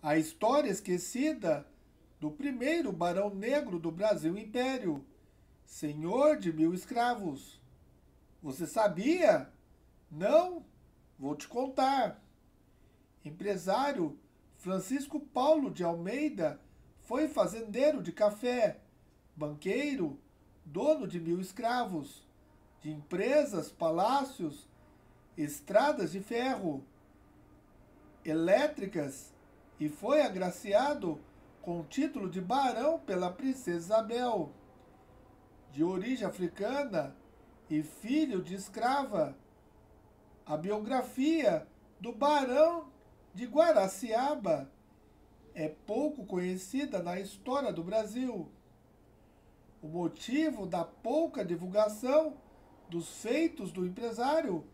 A história esquecida do primeiro barão negro do Brasil Império, senhor de 1000 escravos. Você sabia? Não? Vou te contar. Empresário Francisco Paulo de Almeida foi fazendeiro de café, banqueiro, dono de 1000 escravos, de empresas, palácios, estradas de ferro, elétricas, e foi agraciado com o título de barão pela princesa Isabel. De origem africana e filho de escrava, a biografia do Barão de Guaraciaba é pouco conhecida na história do Brasil. O motivo da pouca divulgação dos feitos do empresário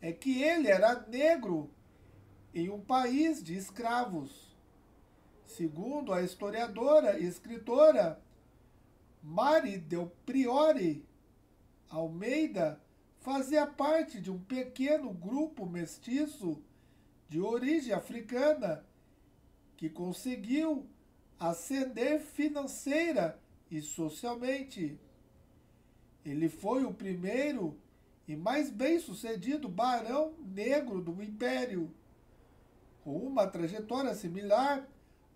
é que ele era negro em um país de escravos. Segundo a historiadora e escritora Mari Del Priori, Almeida fazia parte de um pequeno grupo mestiço de origem africana que conseguiu ascender financeira e socialmente. Ele foi o primeiro e mais bem-sucedido barão negro do Império, com uma trajetória similar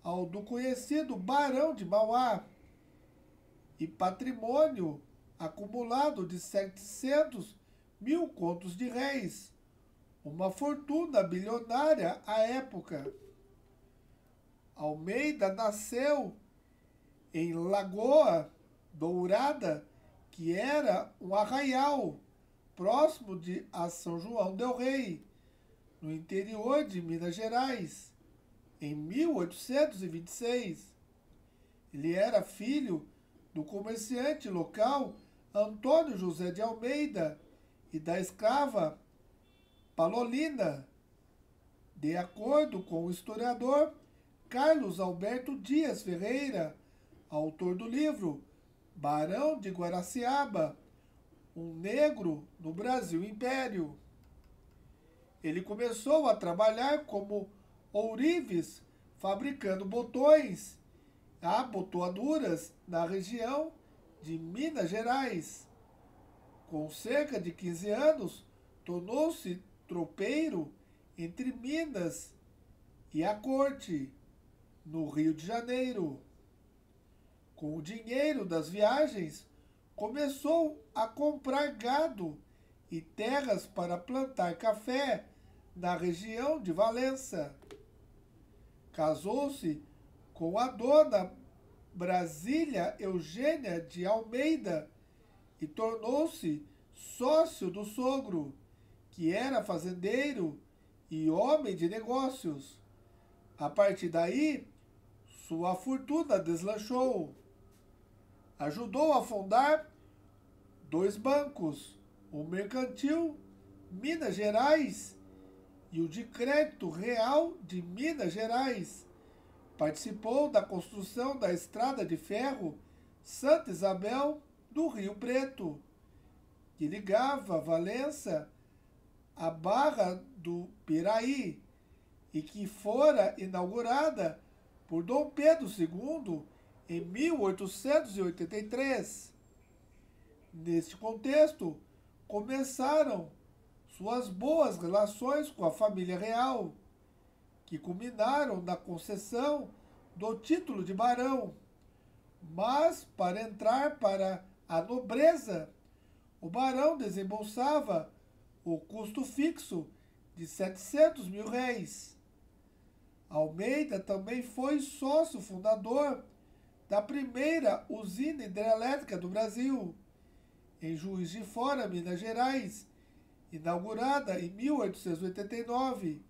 ao do conhecido Barão de Mauá, e patrimônio acumulado de 700 mil contos de réis, uma fortuna bilionária à época. Almeida nasceu em Lagoa Dourada, que era um arraial próximo de São João del Rei, no interior de Minas Gerais, em 1826. Ele era filho do comerciante local Antônio José de Almeida e da escrava Palolina. De acordo com o historiador Carlos Alberto Dias Ferreira, autor do livro Barão de Guaraciaba, um negro no Brasil Império, ele começou a trabalhar como ourives, fabricando botões, abotoaduras na região de Minas Gerais. Com cerca de 15 anos, tornou-se tropeiro entre Minas e a corte, no Rio de Janeiro. Com o dinheiro das viagens, começou a comprar gado e terras para plantar café na região de Valença. Casou-se com a dona Brasília Eugênia de Almeida e tornou-se sócio do sogro, que era fazendeiro e homem de negócios. A partir daí, sua fortuna deslanchou. Ajudou a fundar 2 bancos, o Mercantil Minas Gerais e o de Crédito Real de Minas Gerais. Participou da construção da estrada de ferro Santa Isabel do Rio Preto, que ligava Valença à Barra do Piraí, e que fora inaugurada por Dom Pedro II em 1883. Neste contexto, começaram suas boas relações com a família real, que culminaram na concessão do título de barão. Mas, para entrar para a nobreza, o barão desembolsava o custo fixo de 700 mil réis. Almeida também foi sócio fundador da primeira usina hidrelétrica do Brasil, em Juiz de Fora, Minas Gerais, inaugurada em 1889.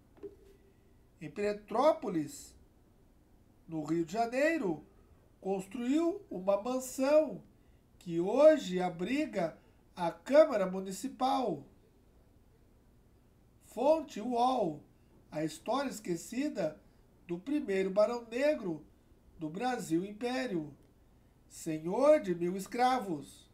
Em Petrópolis, no Rio de Janeiro, construiu uma mansão que hoje abriga a Câmara Municipal. Fonte UOL, a história esquecida do primeiro barão negro do Brasil Império, senhor de 1000 escravos.